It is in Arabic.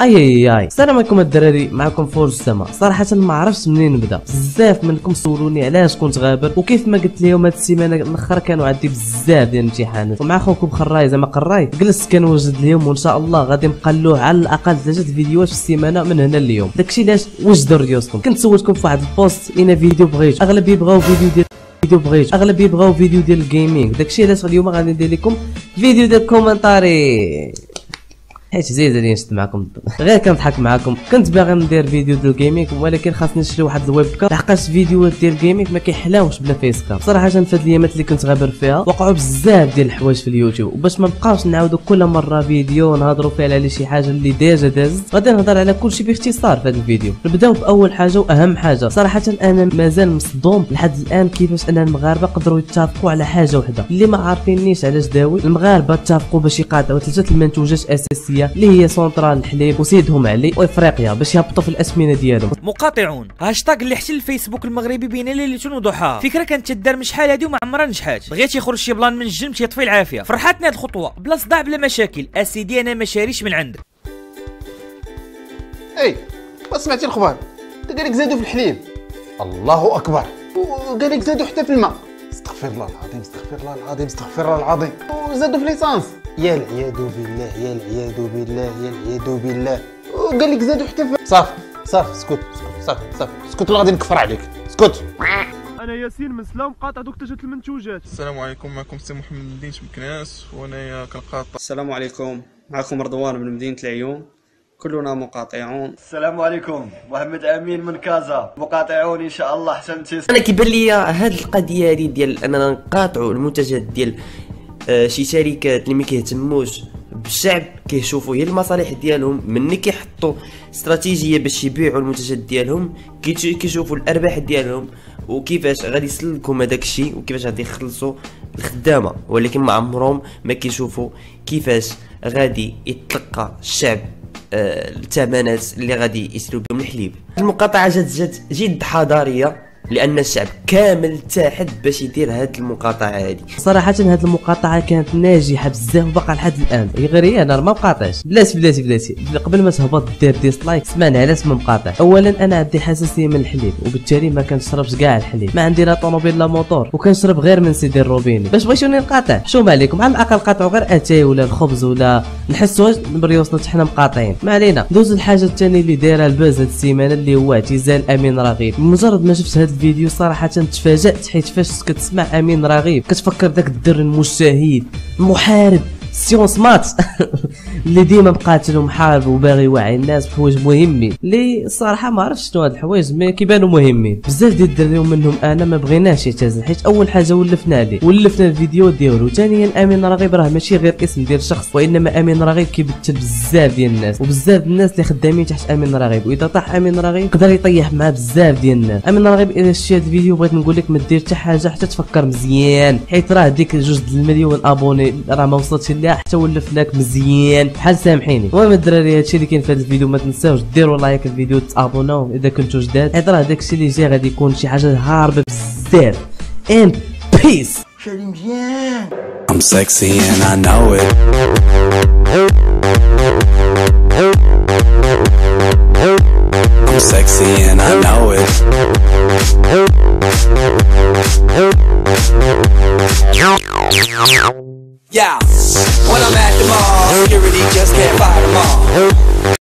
اي اي اي السلام عليكم الدراري، معكم فورج السما. صراحه ما عرفتش منين نبدا، بزاف منكم سولوني علاش كنت غابر، وكيف ما قلت لهم هاد السيمانه الاخر كانوا عندي بزاف ديال الامتحانات، ومع خوكم قراي زعما قراي جلست كنوجد اليوم، وان شاء الله غادي نقلوه على الاقل 3 فيديوهات في السيمانه من هنا لليوم. داكشي علاش وجدوا ريوسكم. كنت سولتكم في واحد البوست اين فيديو بغيت، اغلبيه بغاو فيديو ديال فيديو ديال الجيمينغ. داكشي علاش اليوم غادي ندير لكم فيديو ديال الكومنتاري، حيت زيد عليا نشد معكم غير كنضحك معكم. كنت باغي ندير فيديو ديال الجيمينغ، ولكن خاصني نشري واحد الويب كام، لحقاش فيديوهات ديال الجيمينغ ما كيحلاوش بلا فيس كام. صراحه فهاد الايامات اللي كنت غابر فيها وقعوا بزاف ديال الحوايج في اليوتيوب، وباش ما نبقاوش نعاودوا كل مره فيديو نهضروا فيه على شي حاجه اللي ديجا دازت، غادي نهضر على كلشي باختصار في هذا الفيديو. نبداو باول حاجه واهم حاجه. صراحه انا مازال مصدوم لحد الان كيفاش ان المغاربه قدروا يتفقوا على حاجه وحده اللي ما عارفينيش علاش داوي. المغاربه اتفقوا باش يقاطعوا 3 المنتوجات اساسيه اللي هي سونترال الحليب وسيدهم علي وافريقيا باش يهبطوا في الاسمنه ديالهم. مقاطعون هاشتاغ اللي حتى الفيسبوك المغربي بين ليلة وضحاها، فكره كانت تدار من شحال هادي وما عمرها نجحات. بغيت يخرج شي بلان من الجنب تيطفي العافيه. فرحتنا هاد الخطوه بلا صداع بلا مشاكل. اسيدي انا ما شاريش من عندك. اي ما سمعتي الخبر؟ قال لك زادوا في الحليب، الله اكبر، وقال لك زادوا حتى في الماء. استغفر الله العظيم، استغفر الله العظيم، استغفر الله العظيم. وزادوا في ليسانس، يا العياذ بالله، يا العياذ بالله، يا العياذ بالله. وقال لك زادوا حتى في صافي صافي سكت سكت صافي صافي سكت، ولا غادي نكفر عليك. سكت. انا ياسين من سلام قاطع دوك 3 المنتوجات. السلام عليكم، معكم سي محمد من مدينه مكناس وانايا كنقاطع. السلام عليكم، معكم رضوان من مدينه العيون، كلنا مقاطعون. السلام عليكم، محمد امين من كازا، مقاطعون ان شاء الله. حسنتي. انا كيبان ليا هاد القضيه هادي ديال اننا نقاطعوا المنتجات ديال شي شركات اللي ما كيهتموش بالشعب، كيشوفوا هي المصالح ديالهم. ملي كيحطوا استراتيجيه باش يبيعوا المنتجات ديالهم كيشوفوا الارباح ديالهم وكيفاش غادي يسلكوا هذاك الشيء وكيفاش غادي يخلصوا الخدامه، ولكن ما عمرهم ما كيشوفوا كيفاش غادي يتلقى الشعب الثمنات اللي غادي يشريو بهم الحليب. المقاطعه جات جد حضاريه، لان الشعب كامل تحت باش يدير هاد المقاطعه هادي. صراحه هاد المقاطعه كانت ناجحه بزاف وباقا لحد الان، غير انا ما مقاطعش. بلاتي قبل ما تهبط دير ديسلايك. سمعنا علاش ما مقاطع. اولا انا عندي حساسيه من الحليب، وبالتالي ما كنشربش كاع الحليب، ما عندي لا طوموبيل لا موتور، وكنشرب غير من سيدي الروبيني. باش بغيتوني نقاطع شوما عليكم، على الاقل قاطعوا غير اتاي ولا الخبز ولا نحسوا بريوسنا حنا مقاطعين. ما علينا، ندوز الحاجه الثانيه اللي دايره الباز هاد السيمانه اللي هو اعتزال امين رغيب. مجرد ما شفت هاد الفيديو صراحه تفاجات، حيت فاش كتسمع امين رغيب كتفكر داك الدر المجتهد المحارب سيونس مات اللي ديما مقاتل ومحارب وباغي يوعي الناس بحوايج مهمين اللي الصراحه ما عرفتش شنو هاد الحوايج، مي كيبانوا مهمين. بزاف ديال الدراري ومنهم انا ما بغيناش يعتزل، حيت اول حاجه ولفنا الفيديو ديالو. ثانيا امين رغيب راه ماشي غير اسم ديال شخص، وانما امين رغيب كيبتل بزاف ديال الناس، وبزاف الناس اللي خدامين تحت امين رغيب، واذا طاح امين رغيب يقدر يطيح مع بزاف ديال الناس. امين رغيب اذا شتي هاد الفيديو بغيت نقول لك ما دير حتى حاجه حتى تفكر مزيان، حيت راه ديك 2 مليون ابوني راه ما وصلتش لا حتى ولفناك مزيان بحال، سامحيني. المهم الدراري هادشي اللي كاين في هذا الفيديو، ما تنساوش ديروا لايك الفيديو وتابوناو اذا كنتو جداد، حيت راه داكشي اللي جاي غادي يكون شي حاجه هاربه بزاف. اند بيس شادي مزيان. I'm sexy and I know it.